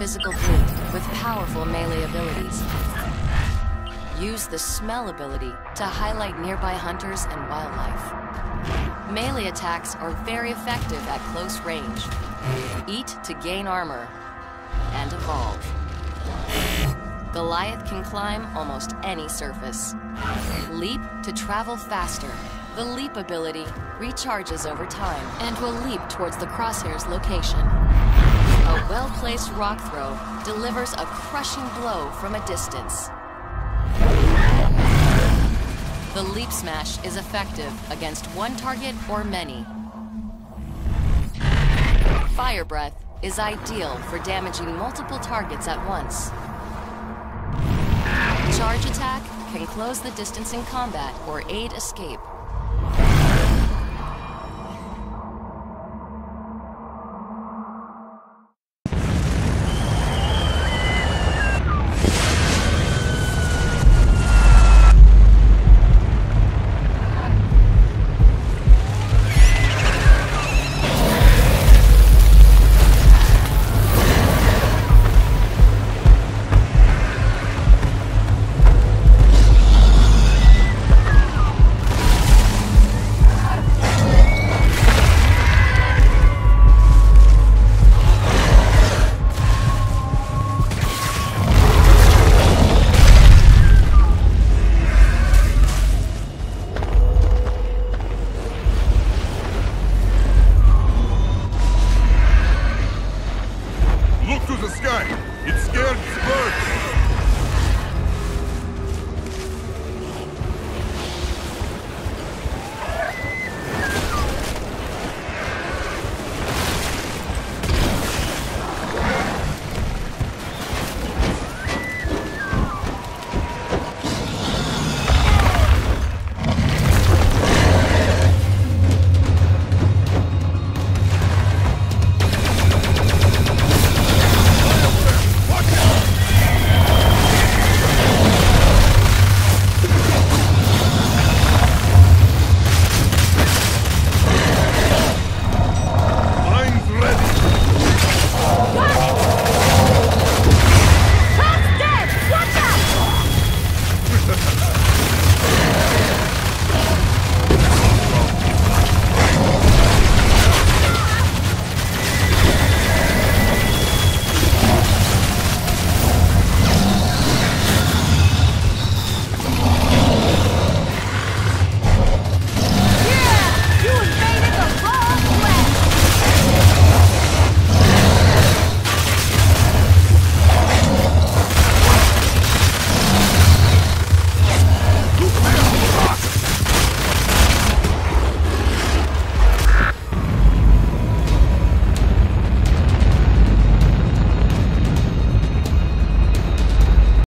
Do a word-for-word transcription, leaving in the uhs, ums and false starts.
physical brute with powerful melee abilities. Use the smell ability to highlight nearby hunters and wildlife. Melee attacks are very effective at close range. Eat to gain armor and evolve. Goliath can climb almost any surface. Leap to travel faster. The leap ability recharges over time and will leap towards the crosshair's location. A well-placed rock throw delivers a crushing blow from a distance. The leap smash is effective against one target or many. Fire breath is ideal for damaging multiple targets at once. Charge attack can close the distance in combat or aid escape. Look to the sky! It scared birds!